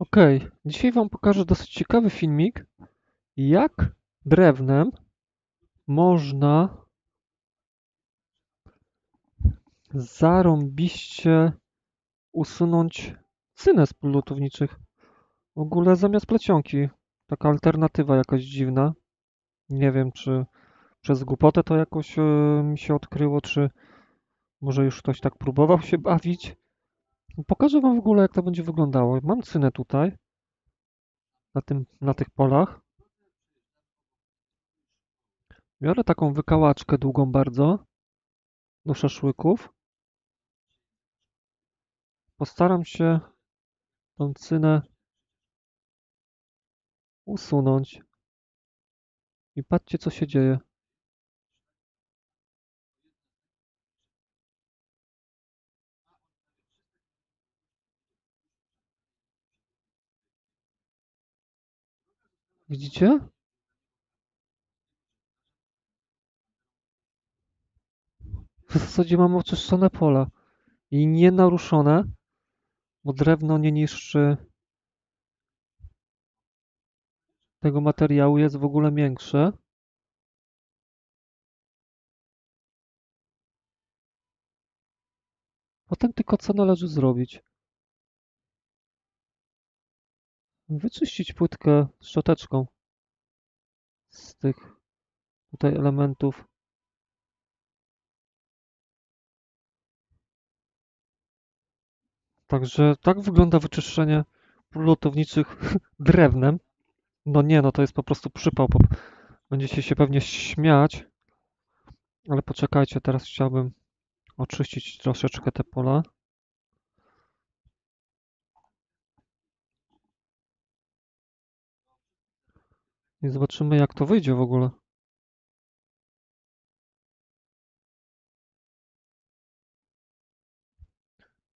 Okej, dzisiaj Wam pokażę dosyć ciekawy filmik, jak drewnem można zarąbiście usunąć cynę z pól lutowniczych. W ogóle zamiast plecionki, taka alternatywa jakaś dziwna. Nie wiem, czy przez głupotę to jakoś mi się odkryło, czy może już ktoś tak próbował się bawić. Pokażę Wam w ogóle, jak to będzie wyglądało. Mam cynę tutaj, na tych polach. Biorę taką wykałaczkę długą bardzo do szaszłyków. Postaram się tą cynę usunąć. I patrzcie, co się dzieje. Widzicie? W zasadzie mamy oczyszczone pola i nienaruszone, bo drewno nie niszczy tego materiału, jest w ogóle miększe. Potem tylko co należy zrobić? Wyczyścić płytkę szczoteczką z tych tutaj elementów. Także tak wygląda wyczyszczenie pól lutowniczych drewnem. No nie, no to jest po prostu przypał. Będziecie się pewnie śmiać, ale poczekajcie, teraz chciałbym oczyścić troszeczkę te pola. I zobaczymy, jak to wyjdzie w ogóle.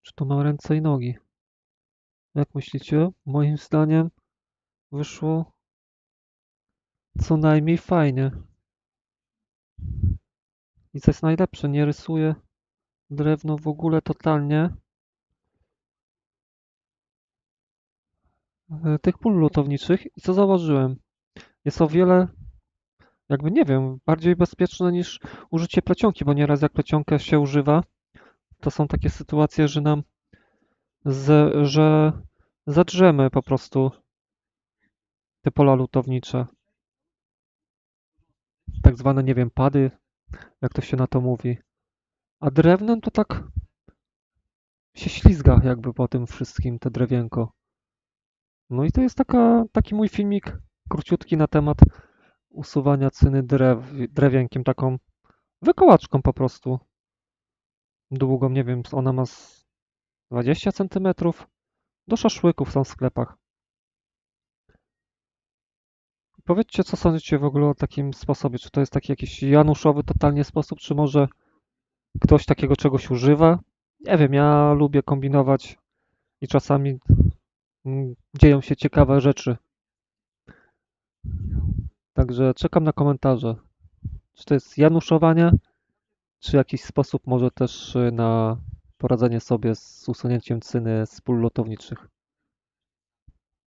Czy to ma ręce i nogi? Jak myślicie? Moim zdaniem wyszło co najmniej fajnie. I co jest najlepsze, nie rysuję drewno w ogóle totalnie tych pól lutowniczych. I co zauważyłem? Jest o wiele, jakby nie wiem, bardziej bezpieczne niż użycie plecionki, bo nieraz jak plecionkę się używa, to są takie sytuacje, że że zadrzemy po prostu te pola lutownicze. Tak zwane, nie wiem, pady, jak to się na to mówi. A drewnem to tak się ślizga jakby po tym wszystkim, te drewienko. No i to jest taki mój filmik króciutki na temat usuwania cyny drewienkiem, taką wykołaczką po prostu długą, nie wiem, ona ma 20 cm, do szaszłyków są w sklepach. Powiedzcie, co sądzicie w ogóle o takim sposobie, czy to jest taki jakiś januszowy totalnie sposób, czy może ktoś takiego czegoś używa? Nie wiem, ja lubię kombinować i czasami dzieją się ciekawe rzeczy. Także czekam na komentarze, czy to jest januszowanie, czy jakiś sposób może też na poradzenie sobie z usunięciem cyny z pól lutowniczych.